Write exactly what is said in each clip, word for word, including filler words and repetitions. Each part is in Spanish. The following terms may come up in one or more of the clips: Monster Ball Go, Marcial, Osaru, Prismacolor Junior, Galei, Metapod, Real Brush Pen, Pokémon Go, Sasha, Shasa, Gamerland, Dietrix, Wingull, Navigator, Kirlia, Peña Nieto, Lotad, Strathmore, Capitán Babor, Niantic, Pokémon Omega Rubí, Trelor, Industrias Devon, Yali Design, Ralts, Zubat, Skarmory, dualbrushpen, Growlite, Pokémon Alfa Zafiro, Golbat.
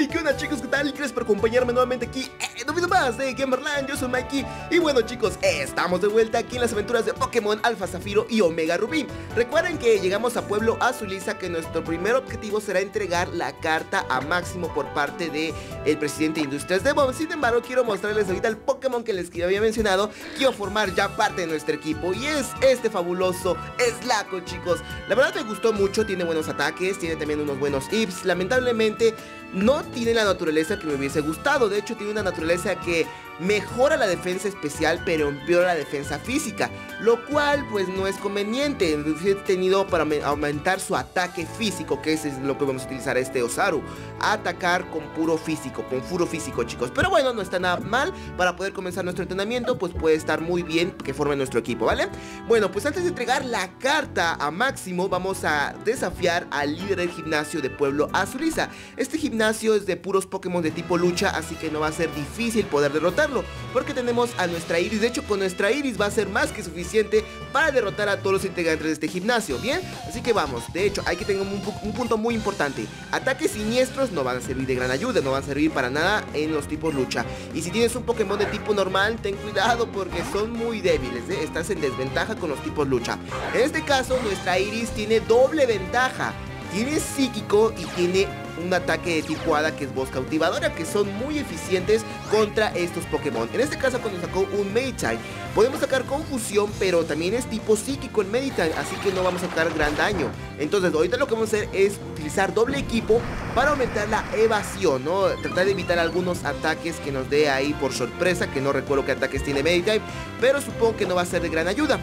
¡Hey! ¿Qué onda, chicos? ¿Qué tal? Gracias por acompañarme nuevamente aquí en un video más de Gamerland. Yo soy Mikey y bueno, chicos, estamos de vuelta aquí en las aventuras de Pokémon Alfa Zafiro y Omega Rubí. Recuerden que llegamos a Pueblo Azuliza, que nuestro primer objetivo será entregar la carta a Máximo por parte del presidente de Industrias Devon. Sin embargo, quiero mostrarles ahorita el Pokémon que les había mencionado, que iba a formar ya parte de nuestro equipo, y es este fabuloso Slakoth, chicos. La verdad me gustó mucho, tiene buenos ataques, tiene también unos buenos hips. Lamentablemente no tiene la naturaleza que me hubiese gustado. De hecho, tiene una naturaleza que mejora la defensa especial, pero empeora la defensa física, lo cual pues no es conveniente. He tenido para aumentar su ataque físico, que es lo que vamos a utilizar a este Osaru, a atacar con puro físico, con puro físico, chicos. Pero bueno, no está nada mal para poder comenzar nuestro entrenamiento, pues puede estar muy bien que forme nuestro equipo, ¿vale? Bueno, pues antes de entregar la carta a Máximo, vamos a desafiar al líder del gimnasio de Pueblo Azuliza. Este gimnasio es de puros Pokémon de tipo lucha, así que no va a ser difícil poder derrotar, porque tenemos a nuestra Iris. De hecho, con nuestra Iris va a ser más que suficiente para derrotar a todos los integrantes de este gimnasio. Bien, así que vamos. De hecho, hay que tener un, un punto muy importante: ataques siniestros no van a servir de gran ayuda, no van a servir para nada en los tipos lucha. Y si tienes un Pokémon de tipo normal, ten cuidado porque son muy débiles, ¿eh? Estás en desventaja con los tipos lucha. En este caso, nuestra Iris tiene doble ventaja: tiene psíquico y tiene un ataque de tipo hada, que es voz cautivadora, que son muy eficientes contra estos Pokémon. En este caso, cuando sacó un Meditite, podemos sacar confusión, pero también es tipo psíquico en Meditite, así que no vamos a sacar gran daño. Entonces ahorita lo que vamos a hacer es utilizar doble equipo para aumentar la evasión, ¿no? Tratar de evitar algunos ataques que nos dé ahí por sorpresa, que no recuerdo qué ataques tiene Meditite, pero supongo que no va a ser de gran ayuda.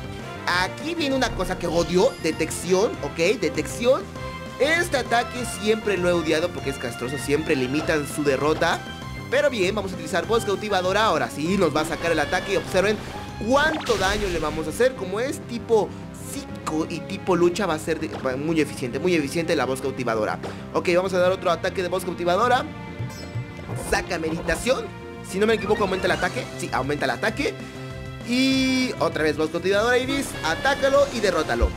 Aquí viene una cosa que odio: detección, ¿ok? Detección. Este ataque siempre lo he odiado porque es castroso, siempre limitan su derrota. Pero bien, vamos a utilizar voz cautivadora. Ahora sí, nos va a sacar el ataque y observen cuánto daño le vamos a hacer. Como es tipo psico y tipo lucha, va a ser de, muy eficiente, muy eficiente la voz cautivadora. Ok, vamos a dar otro ataque de voz cautivadora. Saca meditación. Si no me equivoco, aumenta el ataque. Sí, aumenta el ataque. Y otra vez voz cautivadora, Iris. Atácalo y derrótalo.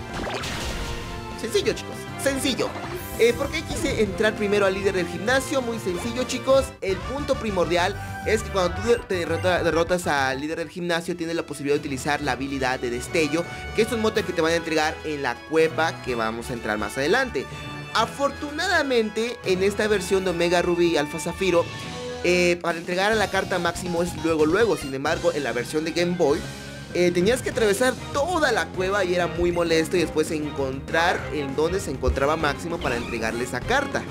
Sencillo, chicos. Sencillo. Eh, ¿Por qué quise entrar primero al líder del gimnasio? Muy sencillo, chicos. El punto primordial es que cuando tú te derrota, derrotas al líder del gimnasio, tienes la posibilidad de utilizar la habilidad de destello, que es un mote que te van a entregar en la cueva que vamos a entrar más adelante. Afortunadamente, en esta versión de Omega Rubí y Alfa Zafiro, eh, para entregar a la carta Máximo es luego luego. Sin embargo, en la versión de Game Boy, Eh, tenías que atravesar toda la cueva y era muy molesto, y después encontrar en dónde se encontraba Máximo para entregarle esa carta.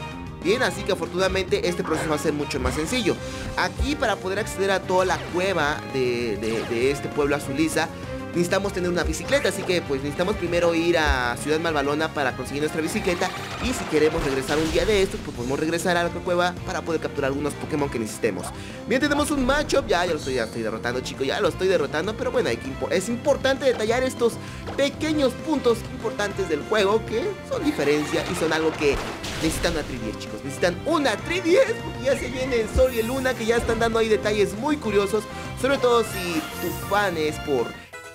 Bien, así que afortunadamente este proceso va a ser mucho más sencillo. Aquí, para poder acceder a toda la cueva de, de, de este Pueblo Azuliza, necesitamos tener una bicicleta, así que pues necesitamos primero ir a Ciudad Malvalona para conseguir nuestra bicicleta. Y si queremos regresar un día de estos, pues podemos regresar a la cueva para poder capturar algunos Pokémon que necesitemos. Bien, tenemos un matchup, ya, ya lo estoy, ya estoy derrotando, chicos, ya lo estoy derrotando. Pero bueno, hay que impo es importante detallar estos pequeños puntos importantes del juego, que son diferencia y son algo que necesitan una tres D S, chicos. Necesitan una tres D S porque ya se viene el Sol y el Luna, que ya están dando ahí detalles muy curiosos. Sobre todo si tu fan es por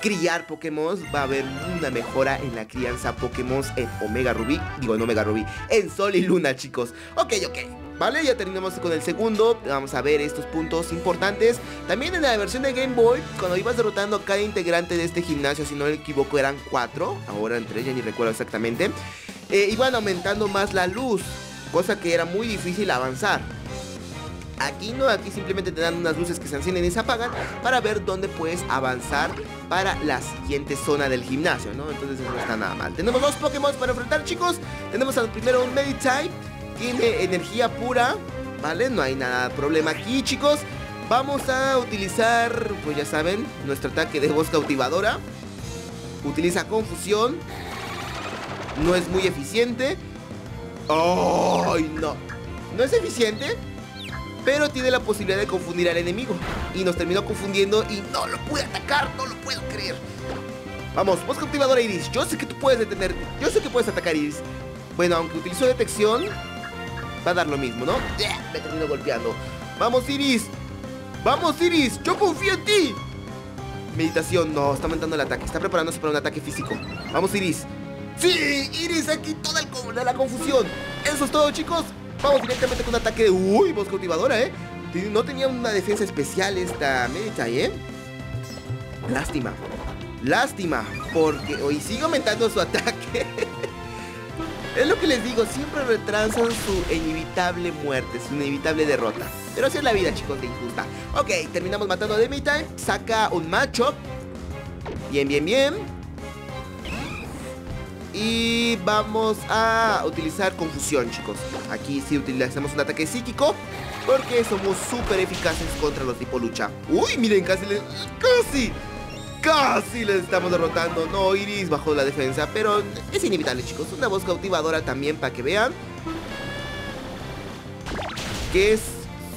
criar Pokémon, va a haber una mejora en la crianza Pokémon en Omega Rubí, digo en Omega Rubí, en Sol y Luna, chicos. Ok, ok, vale, ya terminamos con el segundo. Vamos a ver estos puntos importantes. También en la versión de Game Boy, cuando ibas derrotando a cada integrante de este gimnasio, si no me equivoco eran cuatro, ahora entre, ya ni recuerdo exactamente, eh, iban aumentando más la luz, cosa que era muy difícil avanzar. Aquí no, aquí simplemente te dan unas luces que se encienden y se apagan para ver dónde puedes avanzar para la siguiente zona del gimnasio, ¿no? Entonces eso no está nada mal. Tenemos dos Pokémon para enfrentar, chicos. Tenemos al primero un Meditite, tiene energía pura, ¿vale? No hay nada de problema aquí, chicos. Vamos a utilizar, pues ya saben, nuestro ataque de voz cautivadora. Utiliza confusión. No es muy eficiente. ¡Ay, oh, no! No es eficiente, pero tiene la posibilidad de confundir al enemigo, y nos terminó confundiendo y no lo pude atacar, no lo puedo creer. Vamos, voz cautivadora, Iris. Yo sé que tú puedes detener, yo sé que puedes atacar, Iris. Bueno, aunque utilizó detección, va a dar lo mismo, ¿no? Yeah, me terminó golpeando. Vamos, Iris. Vamos, Iris. Yo confío en ti. Meditación, no, está aumentando el ataque. Está preparándose para un ataque físico. Vamos, Iris. Sí, Iris, aquí toda el, la, la confusión. Eso es todo, chicos. Vamos directamente con un ataque de... Uy, voz cautivadora, ¿eh? No tenía una defensa especial esta Meditite, ¿eh? Lástima. Lástima, porque hoy sigue aumentando su ataque. Es lo que les digo, siempre retrasan su inevitable muerte, su inevitable derrota. Pero así es la vida, chicos, de injusta. Ok, terminamos matando a Meditite. Saca un macho. Bien, bien, bien. Y vamos a utilizar confusión, chicos. Aquí sí utilizamos un ataque psíquico, porque somos súper eficaces contra los tipo lucha. Uy, miren, casi les... Casi Casi les estamos derrotando. No, Iris bajó la defensa, pero es inevitable, chicos. Una voz cautivadora también para que vean que es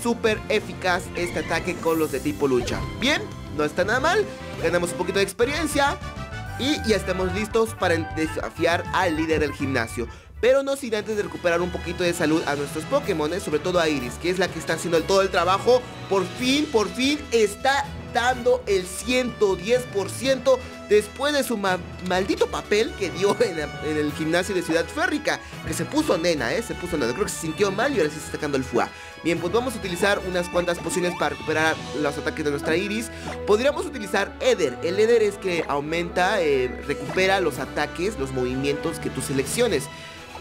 súper eficaz este ataque con los de tipo lucha. Bien, no está nada mal. Ganamos un poquito de experiencia y ya estamos listos para desafiar al líder del gimnasio. Pero no sin antes de recuperar un poquito de salud a nuestros Pokémon, sobre todo a Iris, que es la que está haciendo todo el trabajo. Por fin, por fin está dando el ciento diez por ciento después de su ma maldito papel que dio en, en el gimnasio de Ciudad Férrica, que se puso nena, ¿eh? Se puso nena, creo que se sintió mal y ahora sí está sacando el fuá. Bien, pues vamos a utilizar unas cuantas pociones para recuperar los ataques de nuestra Iris. Podríamos utilizar Éder. El Éder es que aumenta, eh, recupera los ataques, los movimientos que tú selecciones.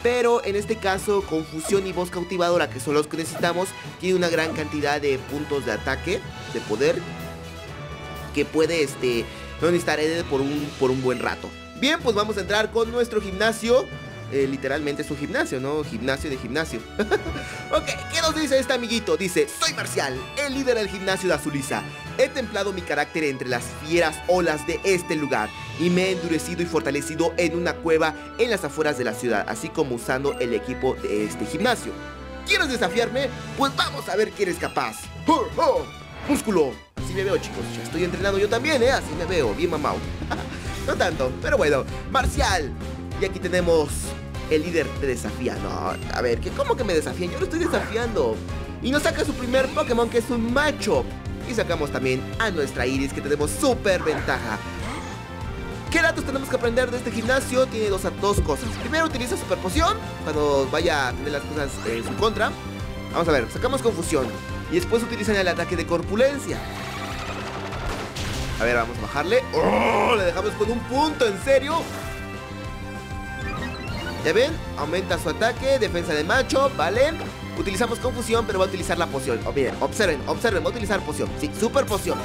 Pero en este caso, confusión y voz cautivadora, que son los que necesitamos, tiene una gran cantidad de puntos de ataque, de poder, que puede este, no necesitar Edel por un, por un buen rato. Bien, pues vamos a entrar con nuestro gimnasio. Eh, literalmente es un gimnasio, ¿no? Gimnasio de gimnasio. Ok, ¿qué nos dice este amiguito? Dice: soy Marcial, el líder del gimnasio de Azuliza. He templado mi carácter entre las fieras olas de este lugar y me he endurecido y fortalecido en una cueva en las afueras de la ciudad, así como usando el equipo de este gimnasio. ¿Quieres desafiarme? Pues vamos a ver quién es capaz. ¡Oh, oh! ¡Músculo! Así me veo, chicos, ya estoy entrenando yo también, ¿eh? Así me veo, bien mamao. No tanto, pero bueno, Marcial. Y aquí tenemos el líder te desafía. No, a ver, ¿qué, ¿cómo que me desafían? Yo lo estoy desafiando. Y nos saca su primer Pokémon, que es un macho. Y sacamos también a nuestra Iris, que tenemos súper ventaja. ¿Qué datos tenemos que aprender de este gimnasio? Tiene dos, dos cosas. Primero, utiliza super poción cuando vaya a tener las cosas en su contra. Vamos a ver, sacamos confusión. Y después utilizan el ataque de corpulencia. A ver, vamos a bajarle. ¡Oh! Le dejamos con un punto, ¿en serio? ¿Ya ven? Aumenta su ataque, defensa de macho, ¿vale? Utilizamos confusión, pero va a utilizar la poción. Oh, miren, observen, observen, va a utilizar poción. Sí, super poción.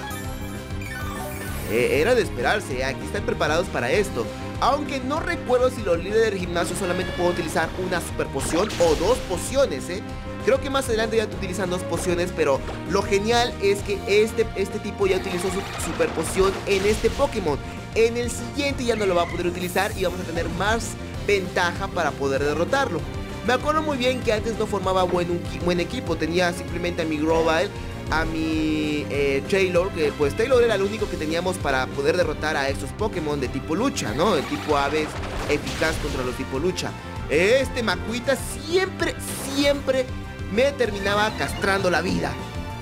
Eh, era de esperarse, aquí están preparados para esto. Aunque no recuerdo si los líderes del gimnasio solamente pueden utilizar una super poción o dos pociones, ¿eh? Creo que más adelante ya utilizan dos pociones, pero lo genial es que este, este tipo ya utilizó su super poción en este Pokémon. En el siguiente ya no lo va a poder utilizar y vamos a tener más ventaja para poder derrotarlo. Me acuerdo muy bien que antes no formaba buen, un, buen equipo, tenía simplemente a mi Growlite, a mi eh, Trelor, que pues Trelor era el único que teníamos para poder derrotar a estos Pokémon de tipo lucha, ¿no? El tipo Aves eficaz contra los tipo lucha. Este Macuita siempre, siempre me terminaba castrando la vida.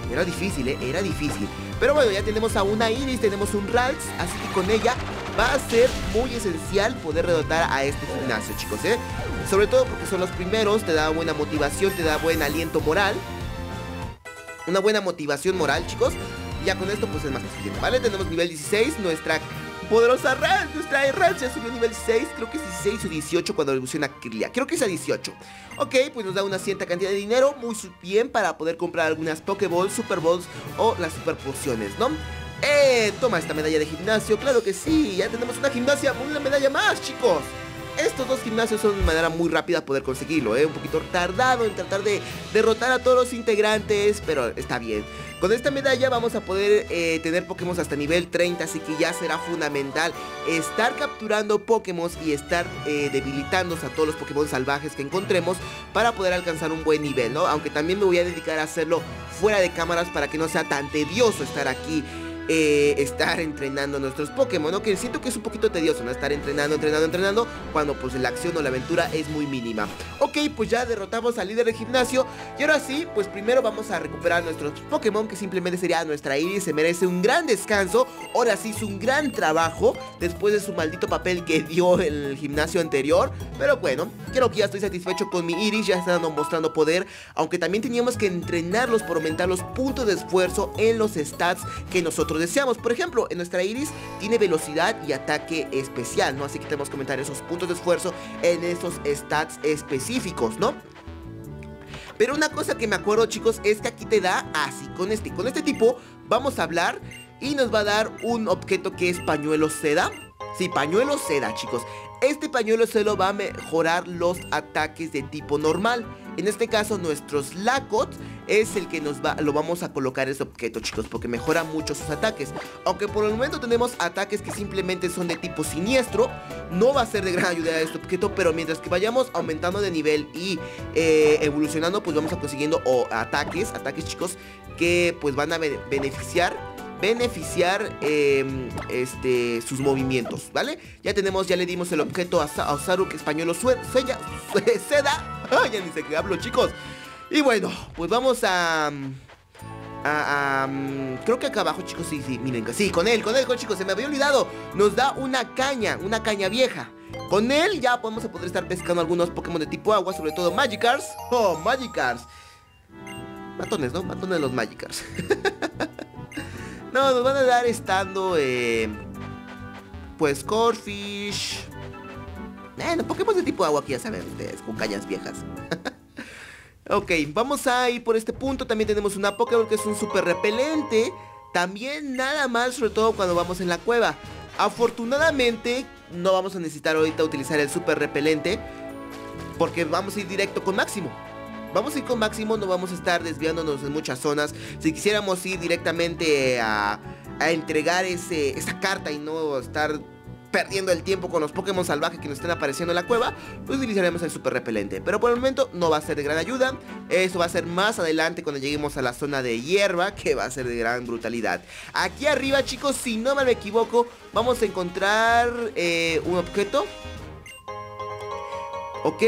Era difícil, ¿eh? Era difícil. Pero bueno, ya tenemos a una Iris, tenemos un Ralts, así que con ella va a ser muy esencial poder derrotar a este gimnasio, chicos, ¿eh? Sobre todo porque son los primeros, te da buena motivación, te da buen aliento moral. Una buena motivación moral, chicos. Y ya con esto pues es más que suficiente, ¿vale? Tenemos nivel dieciséis, nuestra poderosa Ralts, nuestra Ralts ya subió nivel dieciséis, creo que es dieciséis o dieciocho cuando evoluciona Kirlia, creo que es a dieciocho. Ok, pues nos da una cierta cantidad de dinero, muy bien para poder comprar algunas Pokéballs, Super Balls o las Super Pociones, ¿no? Eh, toma esta medalla de gimnasio, claro que sí, ya tenemos una gimnasia, una medalla más, chicos. Estos dos gimnasios son de manera muy rápida poder conseguirlo, ¿eh? Un poquito tardado en tratar de derrotar a todos los integrantes, pero está bien. Con esta medalla vamos a poder eh, tener Pokémon hasta nivel treinta, así que ya será fundamental estar capturando Pokémon y estar eh, debilitándose a todos los Pokémon salvajes que encontremos para poder alcanzar un buen nivel, ¿no? Aunque también me voy a dedicar a hacerlo fuera de cámaras para que no sea tan tedioso estar aquí eh, estar entrenando a nuestros Pokémon, ¿no? Que siento que es un poquito tedioso, ¿no? Estar entrenando, entrenando, entrenando, cuando pues la acción o la aventura es muy mínima. Ok, pues ya derrotamos al líder del gimnasio. Y ahora sí, pues primero vamos a recuperar nuestros Pokémon, que simplemente sería nuestra Iris. Se merece un gran descanso. Ahora sí hizo un gran trabajo después de su maldito papel que dio el gimnasio anterior. Pero bueno, creo que ya estoy satisfecho con mi Iris. Ya está mostrando poder, aunque también teníamos que entrenarlos por aumentar los puntos de esfuerzo en los stats que nosotros deseamos. Por ejemplo, en nuestra Iris tiene velocidad y ataque especial, ¿no? Así que tenemos que aumentar esos puntos de esfuerzo en esos stats específicos, ¿no? Pero una cosa que me acuerdo, chicos, es que aquí te da así, con este, con este tipo vamos a hablar y nos va a dar un objeto que es pañuelo seda. Sí, pañuelo seda, chicos. Este pañuelo seda va a mejorar los ataques de tipo normal. En este caso, nuestro Slakoth es el que nos va, lo vamos a colocar ese objeto, chicos, porque mejora mucho sus ataques. Aunque por el momento tenemos ataques que simplemente son de tipo siniestro, no va a ser de gran ayuda a este objeto, pero mientras que vayamos aumentando de nivel y eh, evolucionando, pues vamos a consiguiendo oh, ataques, ataques, chicos, que pues van a be beneficiar... beneficiar eh, este, sus movimientos, ¿vale? Ya tenemos, ya le dimos el objeto a, Sa a Osaru, que es pañuelo seda. Ay, ya ni sé qué hablo, chicos. Y bueno, pues vamos a... A, a, creo que acá abajo, chicos, sí, sí, miren, sí, con él, con él, con, chicos, se me había olvidado. Nos da una caña, una caña vieja. Con él ya podemos a poder estar pescando algunos Pokémon de tipo agua, sobre todo Magikarps. Oh, Magikarps. Matones, ¿no? Matones los Magikarps. No, nos van a dar estando, eh, pues, Corfish. Bueno, Pokémon de tipo agua, que ya saben ustedes, con cañas viejas. Ok, vamos a ir por este punto. También tenemos una Pokémon que es un super repelente. También nada mal, sobre todo cuando vamos en la cueva. Afortunadamente, no vamos a necesitar ahorita utilizar el super repelente, porque vamos a ir directo con Máximo. Vamos a ir con Máximo, no vamos a estar desviándonos en muchas zonas. Si quisiéramos ir directamente a, a entregar ese, esa carta y no estar perdiendo el tiempo con los Pokémon salvajes que nos estén apareciendo en la cueva, pues utilizaremos el super repelente. Pero por el momento no va a ser de gran ayuda. Eso va a ser más adelante cuando lleguemos a la zona de hierba, que va a ser de gran brutalidad. Aquí arriba, chicos, si no me equivoco, vamos a encontrar eh, un objeto. Ok.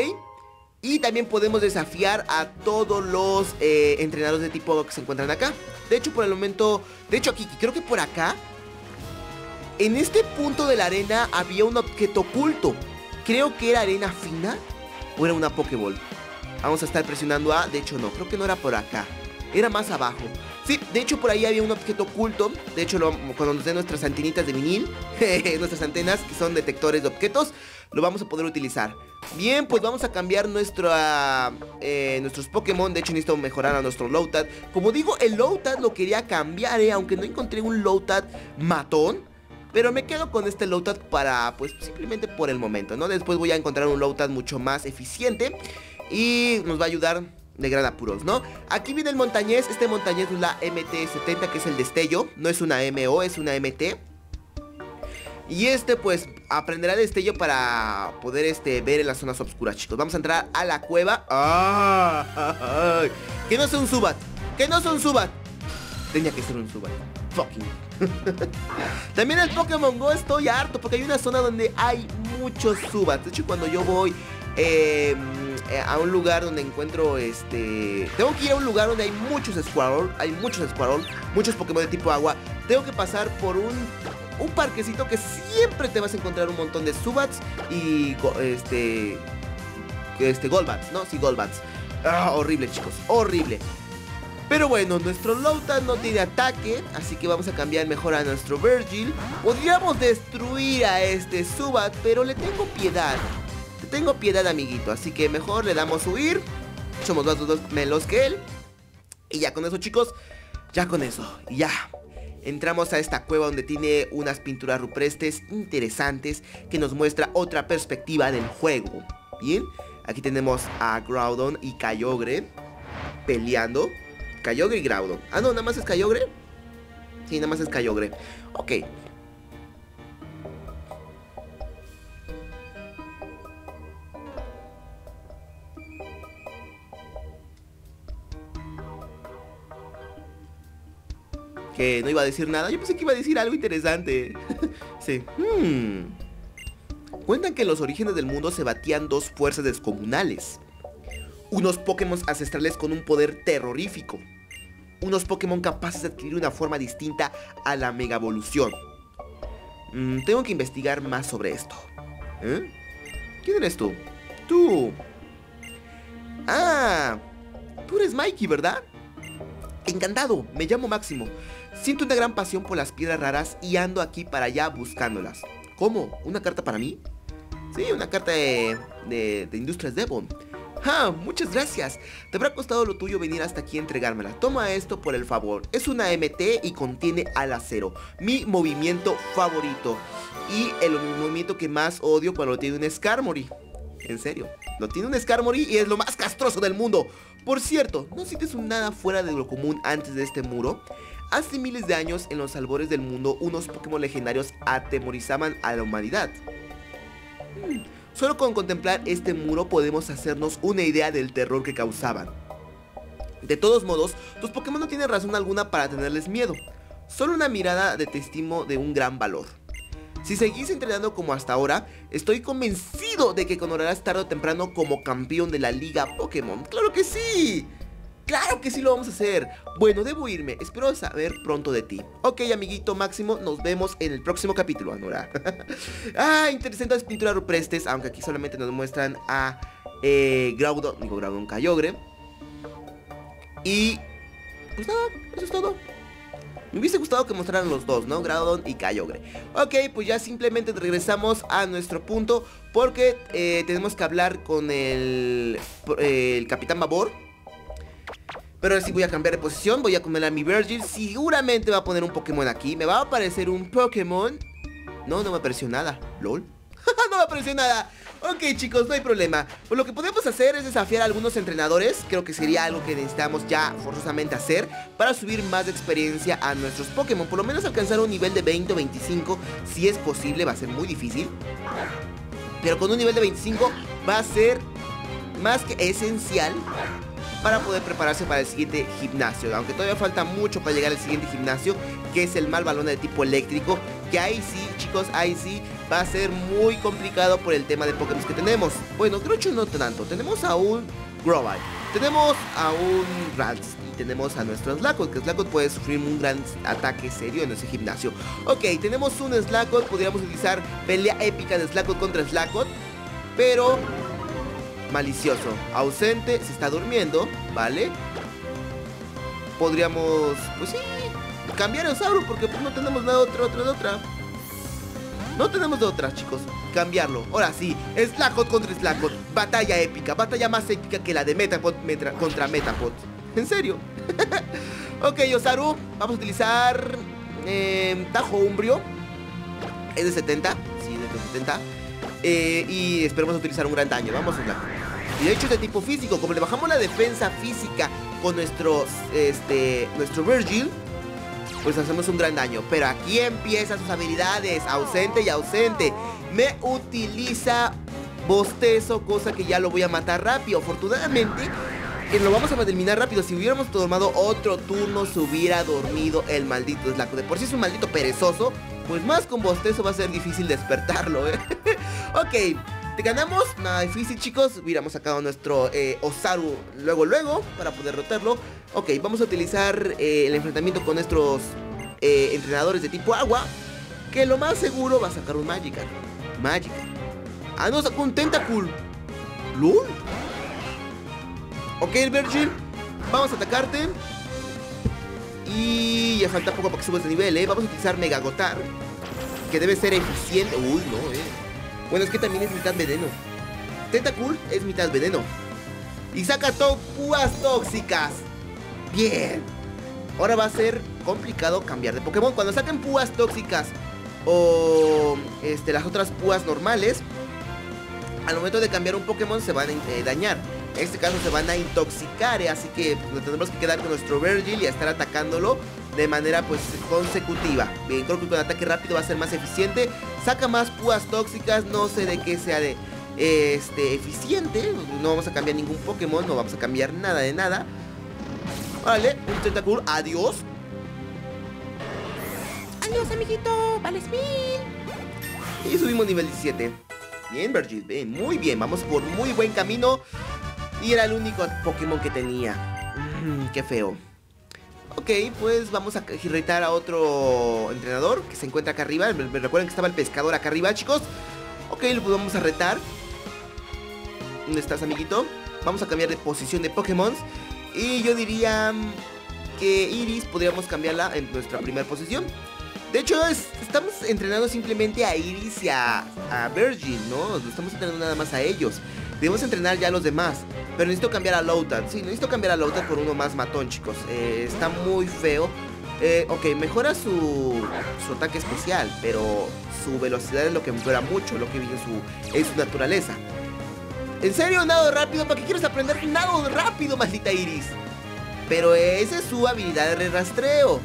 Y también podemos desafiar a todos los eh, entrenadores de tipo que se encuentran acá. De hecho, por el momento... De hecho, aquí, creo que por acá, en este punto de la arena, había un objeto oculto. Creo que era arena fina o era una Pokéball. Vamos a estar presionando a... De hecho, no, creo que no era por acá. Era más abajo. Sí, de hecho, por ahí había un objeto oculto. De hecho, lo, cuando nos den nuestras antenitas de vinil, nuestras antenas, que son detectores de objetos, lo vamos a poder utilizar. Bien, pues vamos a cambiar nuestra, eh, nuestros Pokémon. De hecho, necesito mejorar a nuestro Lotad. Como digo, el Lotad lo quería cambiar, eh, aunque no encontré un Lotad matón, pero me quedo con este Lotad para, pues, simplemente por el momento, ¿no? Después voy a encontrar un Lotad mucho más eficiente y nos va a ayudar de gran apuros, ¿no? Aquí viene el montañés. Este montañés es la M T setenta, que es el destello. No es una M O, es una M T. Y este, pues, aprenderá destello para poder, este, ver en las zonas oscuras, chicos. Vamos a entrar a la cueva. ¡Ah! ¡Ah! Que no sea un Zubat. Que no sea un Zubat. Tenía que ser un Zubat. Fucking. También el Pokémon Go estoy harto, porque hay una zona donde hay muchos Zubats. De hecho, cuando yo voy eh, a un lugar donde encuentro, este... Tengo que ir a un lugar donde hay muchos Squirtle. Hay muchos Squirtle. Muchos Pokémon de tipo agua. Tengo que pasar por un... un parquecito que siempre te vas a encontrar un montón de Zubats y este este Golbats, ¿no? Sí, Golbats. Ah, horrible, chicos, horrible. Pero bueno, nuestro Lotad no tiene ataque, así que vamos a cambiar mejor a nuestro Virgil. Podríamos destruir a este Zubat, pero le tengo piedad. Le tengo piedad, amiguito, así que mejor le damos huir. Somos más dos melos que él. Y ya con eso, chicos, ya con eso, y ya. Entramos a esta cueva donde tiene unas pinturas rupestres interesantes que nos muestra otra perspectiva del juego. Bien, aquí tenemos a Groudon y Kyogre peleando. Kyogre y Groudon. Ah, no, nada más es Kyogre. Sí, nada más es Kyogre. Ok. que no iba a decir nada. Yo pensé que iba a decir algo interesante. Sí. Hmm. Cuentan que en los orígenes del mundo se batían dos fuerzas descomunales. Unos Pokémon ancestrales con un poder terrorífico. Unos Pokémon capaces de adquirir una forma distinta a la Mega Evolución. Mm, tengo que investigar más sobre esto. ¿Eh? ¿Quién eres tú? Tú. Ah, tú eres Mikey, ¿verdad? Encantado, me llamo Máximo. Siento una gran pasión por las piedras raras y ando aquí para allá buscándolas. ¿Cómo? ¿Una carta para mí? Sí, una carta de, de, de Industrias Devon. ¡Ah! Muchas gracias. Te habrá costado lo tuyo venir hasta aquí a entregármela. Toma esto por el favor. Es una M T y contiene ala cero, mi movimiento favorito. Y el movimiento que más odio cuando lo tiene un Skarmory. En serio, lo tiene un Skarmory y es lo más castroso del mundo. Por cierto, ¿no sientes un nada fuera de lo común antes de este muro? Hace miles de años, en los albores del mundo, unos Pokémon legendarios atemorizaban a la humanidad. Hmm. Solo con contemplar este muro podemos hacernos una idea del terror que causaban. De todos modos, tus Pokémon no tienen razón alguna para tenerles miedo. Solo una mirada de testimonio de un gran valor. Si seguís entrenando como hasta ahora, estoy convencido de que coronarás tarde o temprano como campeón de la liga Pokémon. ¡Claro que sí! ¡Claro que sí lo vamos a hacer! Bueno, debo irme, espero saber pronto de ti. Ok, amiguito Máximo, nos vemos en el próximo capítulo, Anora. Ah, interesantes pinturas rupestres, aunque aquí solamente nos muestran a eh, Groudon, digo Groudon Kyogre. Y pues nada, eso es todo. Me hubiese gustado que mostraran los dos, ¿no? Groudon y Kyogre. Ok, pues ya simplemente regresamos a nuestro punto, porque eh, tenemos que hablar con el, el Capitán Babor. Pero ahora sí voy a cambiar de posición, voy a comer a mi Virgil. Seguramente va a poner un Pokémon aquí. Me va a aparecer un Pokémon. No, no me apareció nada, lol. No me apareció nada. Ok, chicos, no hay problema. Pues lo que podemos hacer es desafiar a algunos entrenadores. Creo que sería algo que necesitamos ya forzosamente hacer para subir más experiencia a nuestros Pokémon. Por lo menos alcanzar un nivel de veinte o veinticinco. Si es posible, va a ser muy difícil, pero con un nivel de veinticinco va a ser más que esencial para poder prepararse para el siguiente gimnasio. Aunque todavía falta mucho para llegar al siguiente gimnasio, que es el Malvalona de tipo eléctrico, que ahí sí, chicos, ahí sí va a ser muy complicado por el tema de Pokémon que tenemos. Bueno, Grocho no tanto. Tenemos a un Growlite, tenemos a un Ralts y tenemos a nuestro Slakoth, que Slakoth puede sufrir un gran ataque serio en ese gimnasio. Ok, tenemos un Slakoth. Podríamos utilizar pelea épica de Slakoth contra Slakoth, pero malicioso, ausente, se está durmiendo, ¿vale? Podríamos, pues sí, cambiar a Osaru, porque pues no tenemos nada otra, otra, otra. No tenemos de otra, chicos. Cambiarlo, ahora sí, Slakoth contra Slakoth. Batalla épica, batalla más épica que la de Metapod metra, contra Metapod. ¿En serio? Ok, Osaru, vamos a utilizar eh, Tajo Umbrio. Es de setenta, sí, es de setenta. Eh, y esperemos utilizar un gran daño. Vamos a Slakoth. Y de hecho es de tipo físico. Como le bajamos la defensa física con nuestro, este, nuestro Virgil, pues hacemos un gran daño. Pero aquí empiezan sus habilidades. Ausente y ausente. Me utiliza bostezo, cosa que ya lo voy a matar rápido. Afortunadamente que lo vamos a terminar rápido. Si hubiéramos tomado otro turno, se hubiera dormido el maldito Slakoth. De por sí es un maldito perezoso, pues más con bostezo va a ser difícil despertarlo, ¿eh? Ok, te ganamos, nada difícil, chicos. Hubiéramos sacado nuestro eh, Osaru luego, luego, para poder derrotarlo. Ok, vamos a utilizar eh, el enfrentamiento con nuestros eh, entrenadores de tipo agua, que lo más seguro va a sacar un Magikarp. Magikarp. Ah, no, sacó un Tentacool. ¿Lul? Ok, Virgil, vamos a atacarte. Y ya falta poco para que subas de nivel, ¿eh? Vamos a utilizar Mega Gotar, que debe ser eficiente. Uy, no, eh. Bueno, es que también es mitad veneno. Tentacool es mitad veneno. Y saca to púas tóxicas. Bien. Ahora va a ser complicado cambiar de Pokémon. Cuando saquen púas tóxicas o este, las otras púas normales, al momento de cambiar un Pokémon se van a eh, dañar. En este caso se van a intoxicar, ¿eh? Así que nos tendremos que quedar con nuestro Virgil y estar atacándolo de manera pues consecutiva. Bien, creo que con ataque rápido va a ser más eficiente. Saca más púas tóxicas, no sé de qué sea de eh, este eficiente. No vamos a cambiar ningún Pokémon, no vamos a cambiar nada de nada. Vale, un Tentacool, adiós. ¡Adiós, amiguito! ¡Vales mil! Y subimos nivel diecisiete. Bien, Virgil, bien, muy bien. Vamos por muy buen camino. Y era el único Pokémon que tenía. Mm, qué feo. Ok, pues vamos a retar a otro entrenador que se encuentra acá arriba. Me, me recuerdan que estaba el pescador acá arriba, chicos. Ok, lo vamos a retar. ¿Dónde estás, amiguito? Vamos a cambiar de posición de Pokémon. Y yo diría que Iris podríamos cambiarla en nuestra primera posición. De hecho, es, estamos entrenando simplemente a Iris y a, a Virgil, ¿no? No estamos entrenando nada más a ellos. Debemos entrenar ya a los demás. Pero necesito cambiar a Lotad. Sí, necesito cambiar a Lotad por uno más matón, chicos. Eh, está muy feo. Eh, ok, mejora su, su ataque especial. Pero su velocidad es lo que empeora mucho. Lo que viene su, es su naturaleza. ¿En serio? Nado rápido. ¿Para qué quieres aprender nado rápido, maldita Iris? Pero esa es su habilidad de rastreo.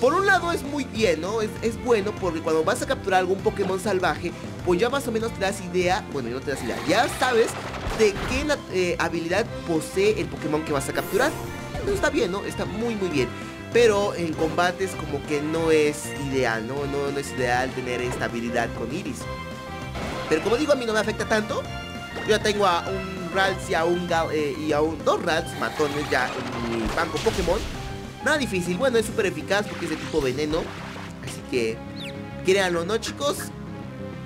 Por un lado es muy bien, ¿no? Es, es bueno porque cuando vas a capturar algún Pokémon salvaje, pues ya más o menos te das idea. Bueno, no te das idea. Ya sabes de qué eh, habilidad posee el Pokémon que vas a capturar. Entonces está bien, ¿no? Está muy, muy bien. Pero en combates como que no es ideal, ¿no? No, no es ideal tener esta habilidad con Iris. Pero como digo, a mí no me afecta tanto. Yo ya tengo a un Ralts y a un, Gal eh, y a un dos Ralts matones ya en mi banco Pokémon. Nada difícil, bueno, es súper eficaz porque es de tipo veneno. Así que, créanlo, ¿no, chicos?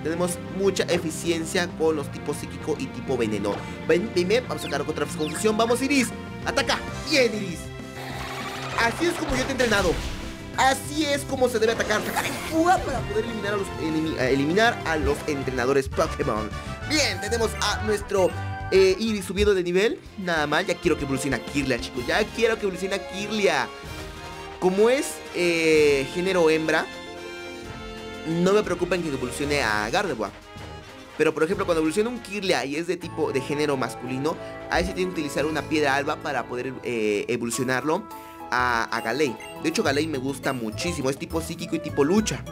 Tenemos mucha eficiencia con los tipos psíquico y tipo veneno. Ven, dime, vamos a sacar otra vez confusión. ¡Vamos, Iris! ¡Ataca! ¡Bien, Iris! Así es como yo te he entrenado. Así es como se debe atacar. Sacar en fuga para poder eliminar a los, elimi eliminar a los entrenadores Pokémon. Bien, tenemos a nuestro... Eh, Iris subiendo de nivel, nada mal. Ya quiero que evolucione a Kirlia, chicos. Ya quiero que evolucione a Kirlia. Como es eh, género hembra, no me preocupa en que evolucione a Gardevoir. Pero por ejemplo, cuando evoluciona un Kirlia y es de tipo de género masculino, ahí se tiene que utilizar una piedra alba para poder eh, evolucionarlo a, a Galei. De hecho, Galei me gusta muchísimo. Es tipo psíquico y tipo lucha.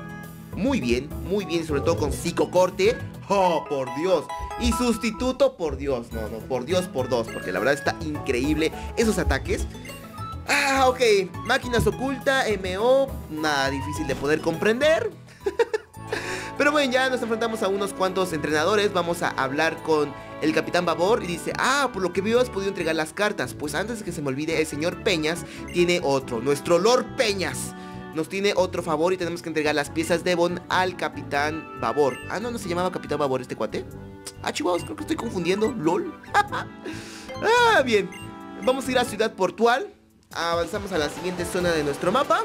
Muy bien, muy bien, sobre todo con psicocorte. ¡Oh, por Dios! Y sustituto, por Dios, no, no, por Dios, por dos. Porque la verdad está increíble esos ataques. Ah, ok, máquinas oculta, M O, nada difícil de poder comprender. Pero bueno, ya nos enfrentamos a unos cuantos entrenadores. Vamos a hablar con el Capitán Babor. Y dice, ah, por lo que veo has podido entregar las cartas. Pues antes de que se me olvide, el señor Peñas tiene otro, nuestro Lord Peñas nos tiene otro favor y tenemos que entregar las piezas Devon al Capitán Babor. Ah, no, no se llamaba Capitán Babor este cuate. Ah, chihuahuas, creo que estoy confundiendo. LOL. Ah, bien. Vamos a ir a Ciudad Portual. Avanzamos a la siguiente zona de nuestro mapa.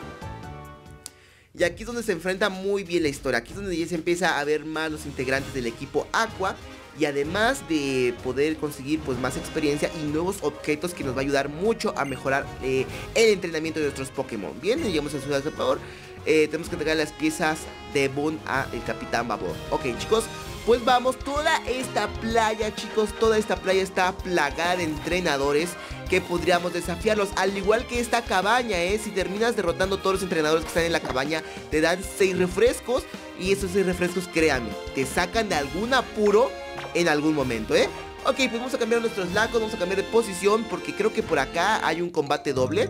Y aquí es donde se enfrenta muy bien la historia. Aquí es donde ya se empieza a ver más los integrantes del equipo Aqua. Y además de poder conseguir pues más experiencia y nuevos objetos que nos va a ayudar mucho a mejorar eh, el entrenamiento de nuestros Pokémon. Bien, llegamos a Ciudad Portual. Eh, tenemos que entregar las piezas de Bon al Capitán Babor. Ok, chicos, pues vamos. Toda esta playa, chicos, toda esta playa está plagada de entrenadores que podríamos desafiarlos. Al igual que esta cabaña, ¿eh? Si terminas derrotando a todos los entrenadores que están en la cabaña, te dan seis refrescos. Y esos seis refrescos, créanme, te sacan de algún apuro en algún momento, ¿eh? Ok, pues vamos a cambiar nuestros lacos, vamos a cambiar de posición porque creo que por acá hay un combate doble.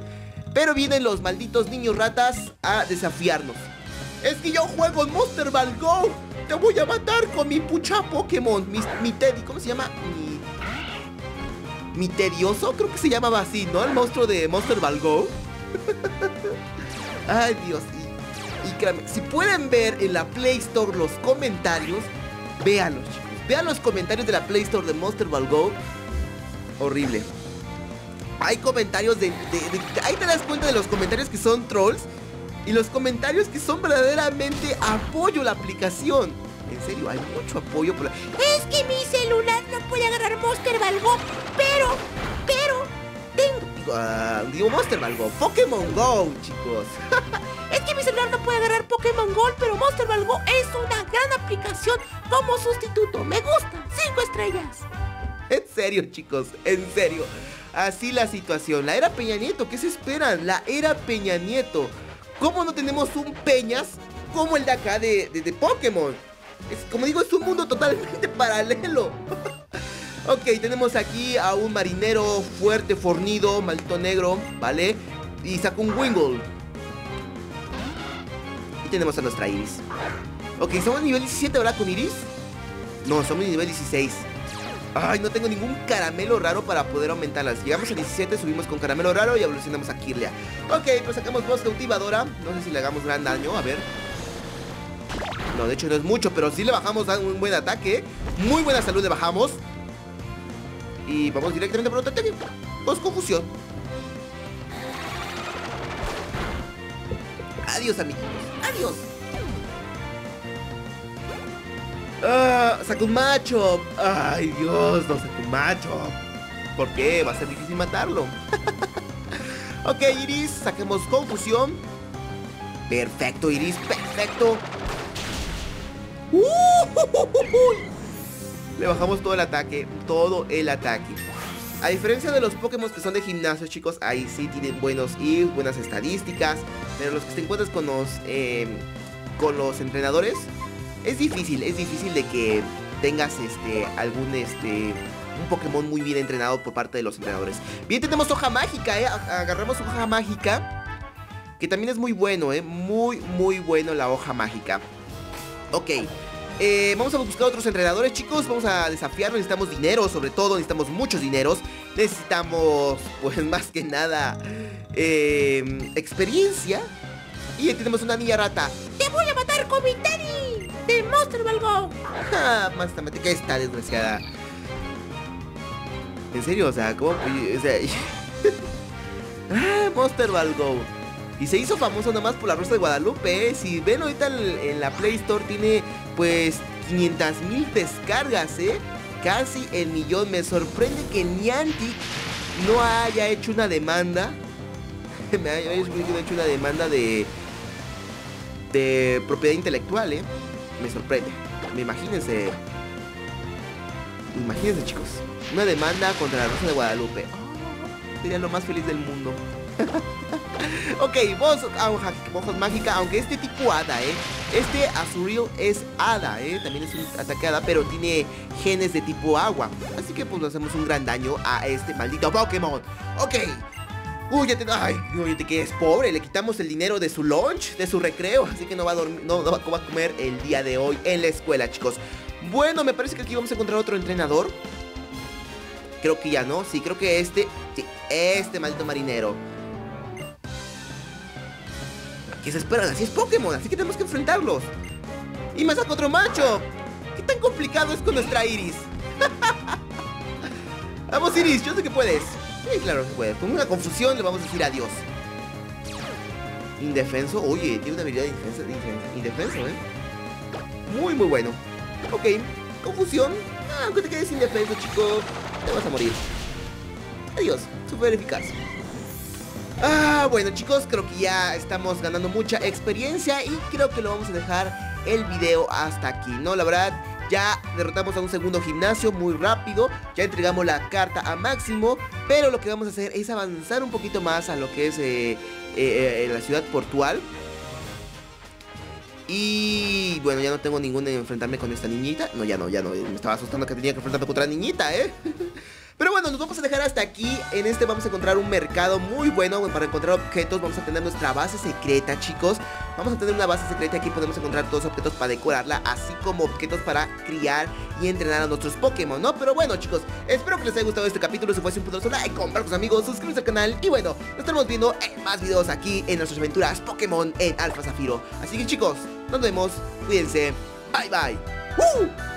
Pero vienen los malditos niños ratas a desafiarnos. Es que yo juego en Monster Ball Go. Te voy a matar con mi pucha Pokémon. Mi, mi Teddy, ¿cómo se llama? Mi... Mi tedioso, creo que se llamaba así, ¿no? El monstruo de Monster Ball Go. Ay, Dios. Y, y créanme, si pueden ver en la Play Store los comentarios, véanlos, chicos. Vean los comentarios de la Play Store de Monster Ball Go. Horrible. Hay comentarios de, de, de... Ahí te das cuenta de los comentarios que son trolls y los comentarios que son verdaderamente apoyo a la aplicación. En serio, hay mucho apoyo por la... Es que mi celular no puede agarrar Monster Ball Go, pero... Pero... Tengo... Uh, digo Monster Ball Go, Pokémon Go, chicos. Es que mi celular no puede agarrar Pokémon Go, pero Monster Ball Go es una gran aplicación como sustituto. Me gusta, cinco estrellas. En serio, chicos, en serio. Así la situación. La era Peña Nieto, ¿qué se esperan? La era Peña Nieto. ¿Cómo no tenemos un Peñas como el de acá de, de, de Pokémon? Es, como digo, es un mundo totalmente paralelo. Ok, tenemos aquí a un marinero fuerte, fornido, maldito negro, ¿vale? Y sacó un Wingull. Y tenemos a nuestra Iris. Ok, ¿somos nivel diecisiete ahora con Iris? No, somos nivel dieciséis. Ay, no tengo ningún caramelo raro para poder aumentarlas. Llegamos a diecisiete, subimos con caramelo raro y evolucionamos a Kirlia. Ok, pues sacamos voz cautivadora. No sé si le hagamos gran daño, a ver. No, de hecho no es mucho, pero sí le bajamos un buen ataque. Muy buena salud le bajamos. Y vamos directamente por otro ataque. Dos confusión. Adiós, amigos. Adiós. Ah, saca un macho. Ay, Dios, no saca un macho. ¿Por qué? Va a ser difícil matarlo. Ok, Iris, saquemos confusión. Perfecto, Iris, perfecto. Uh, uh, uh, uh, uh. Le bajamos todo el ataque. Todo el ataque. A diferencia de los Pokémon que son de gimnasio, chicos, ahí sí tienen buenos I Vs, buenas estadísticas. Pero los que te encuentras con los eh, con los entrenadores, es difícil, es difícil de que tengas este algún este un Pokémon muy bien entrenado por parte de los entrenadores. Bien, tenemos hoja mágica, eh. Agarramos hoja mágica, que también es muy bueno, eh. Muy, muy bueno la hoja mágica. Ok, eh, vamos a buscar otros entrenadores, chicos. Vamos a desafiarlos, necesitamos dinero, sobre todo, necesitamos muchos dineros. Necesitamos, pues más que nada, eh, experiencia. Y tenemos una niña rata. ¡Te voy a matar con mi tenis de Monster Ball Go! ¡Ja! Más temática está, desgraciada. En serio, o sea, ¿cómo? O sea, ah, Monster Ball Go. Y se hizo famoso nomás por La Rosa de Guadalupe, ¿eh? Si ven ahorita en la Play Store tiene pues quinientas mil descargas, ¿eh? Casi el millón. Me sorprende que Niantic no haya hecho una demanda. Me haya hecho una demanda de de propiedad intelectual, ¿eh? Me sorprende. Imagínense. Imagínense, chicos. Una demanda contra La Rosa de Guadalupe. Oh, sería lo más feliz del mundo. Ok, voz, ojos mágica, aunque este tipo hada, eh. Este Azuril es hada, eh. También es un ataque hada, pero tiene genes de tipo agua. Así que pues le hacemos un gran daño a este maldito Pokémon. Ok. Uy, ya te, ay, uy, te quedes pobre. Le quitamos el dinero de su lunch, de su recreo. Así que no va a dormir, no, no va a comer el día de hoy en la escuela, chicos. Bueno, me parece que aquí vamos a encontrar otro entrenador. Creo que ya no, sí, creo que este, sí, este maldito marinero. ¿Qué se esperan? Así es Pokémon, así que tenemos que enfrentarlos. Y me saco otro macho. ¿Qué tan complicado es con nuestra Iris? Vamos, Iris, yo sé que puedes. Sí, claro que puedes. Con una confusión le vamos a decir adiós. Indefenso, oye, tiene una habilidad de indefenso, de indefenso, eh. Muy, muy bueno. Ok, confusión. Ah, aunque te quedes indefenso, chico, te vas a morir. Adiós, súper eficaz. Ah, bueno, chicos, creo que ya estamos ganando mucha experiencia y creo que lo vamos a dejar el video hasta aquí, ¿no? La verdad, ya derrotamos a un segundo gimnasio muy rápido, ya entregamos la carta a Máximo, pero lo que vamos a hacer es avanzar un poquito más a lo que es eh, eh, eh, la ciudad portual. Y bueno, ya no tengo ningún de enfrentarme con esta niñita. No, ya no, ya no, me estaba asustando que tenía que enfrentarme contra la niñita, ¿eh? Pero bueno, nos vamos a dejar hasta aquí. En este vamos a encontrar un mercado muy bueno para encontrar objetos. Vamos a tener nuestra base secreta, chicos. Vamos a tener una base secreta. Aquí podemos encontrar todos los objetos para decorarla, así como objetos para criar y entrenar a nuestros Pokémon, ¿no? Pero bueno, chicos, espero que les haya gustado este capítulo. Si fue así, un poderoso like, comprar con sus amigos, suscríbanse al canal. Y bueno, nos estaremos viendo en más videos aquí en nuestras aventuras Pokémon en Alfa Zafiro. Así que, chicos, nos vemos. Cuídense. Bye, bye. ¡Uh!